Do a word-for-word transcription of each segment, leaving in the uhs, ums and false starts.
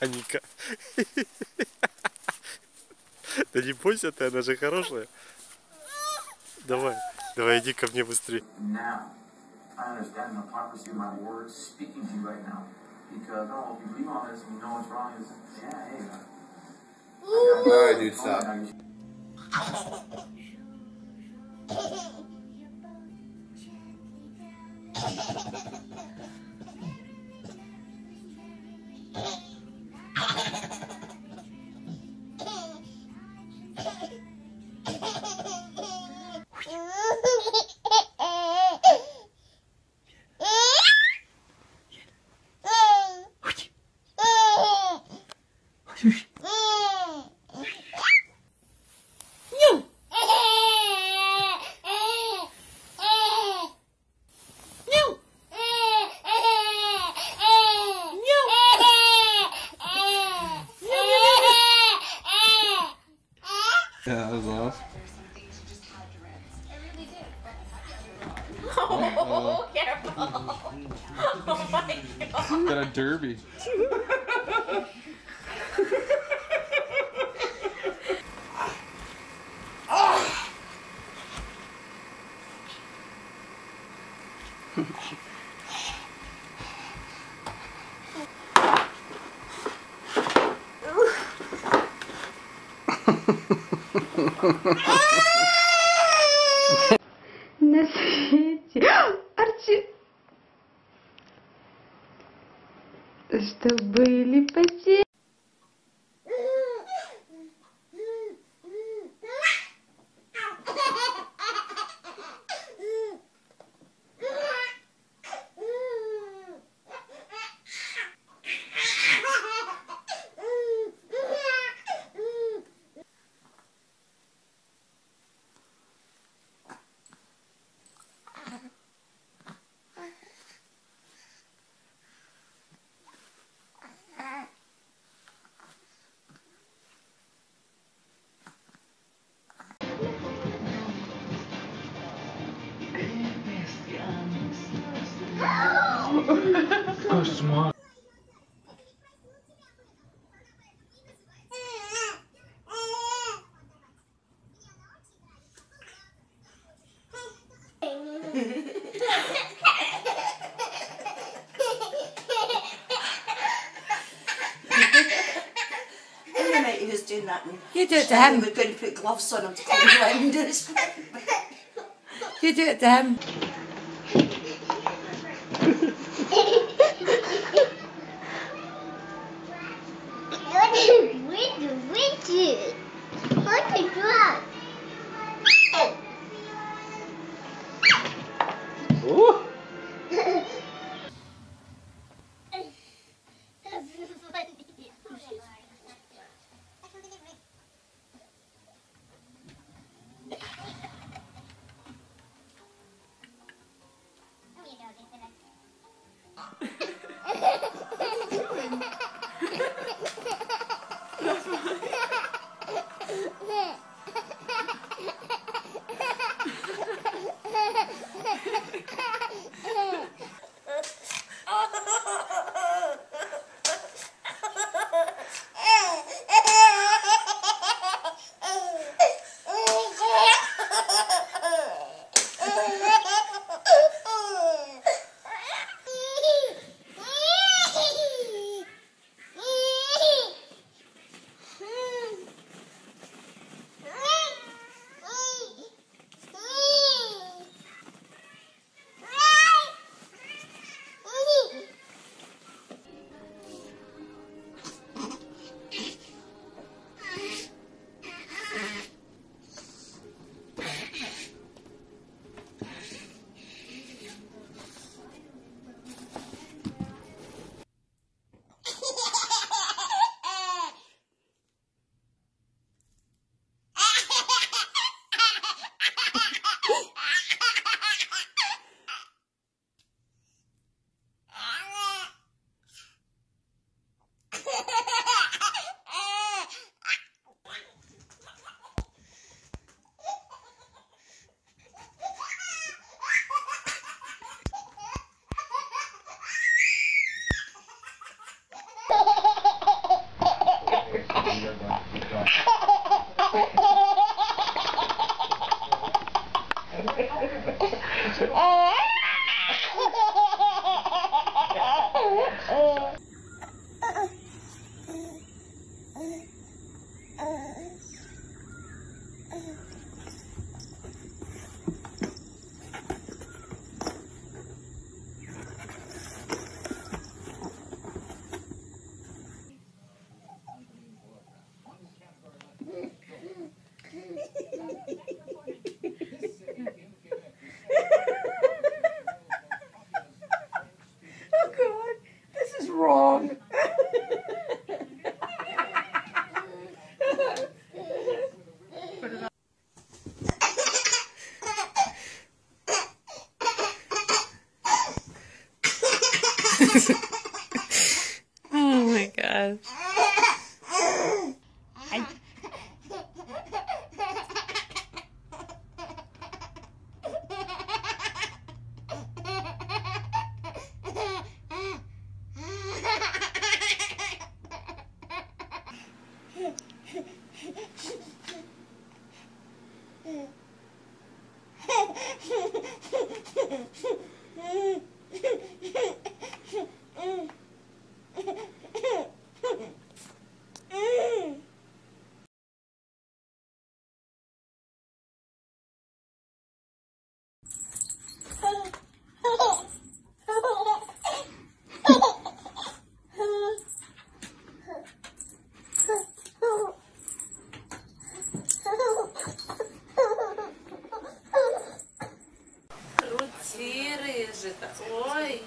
Паника. Да не бойся ты, она же хорошая. Давай, давай, иди ко мне быстрее. Yeah, that was awesome. Oh, careful! Oh my God! Got a derby. На свете. Арчи. Что были потери. Кошмар. You do it to him. We're going to put gloves on him to come blind us. You do it to him. Oh my gosh. I... Ой,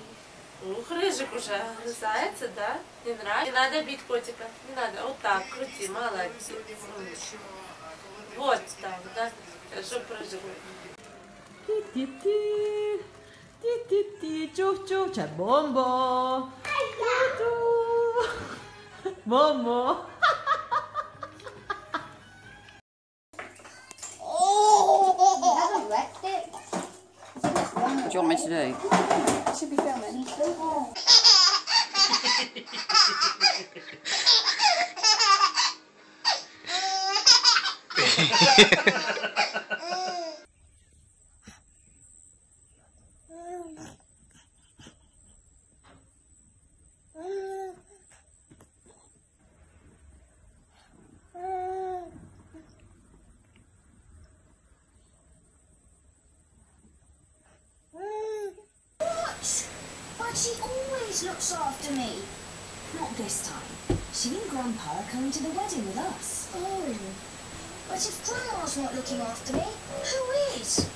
ух, рыжик уже грызается, да? Не нравится? Не надо бить котика, не надо. Вот так, крути, молодец. Вот так, да? Чтобы рыжик. Ти-ти-ти, ти-ти-ти, чух-чух, чат бомбо. Бомбо. What do you want me to do? It should be filming. She always looks after me. Not this time. She and Grandpa are coming to the wedding with us. Oh. But if Grandma's not looking after me, who is?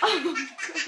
Oh, my God.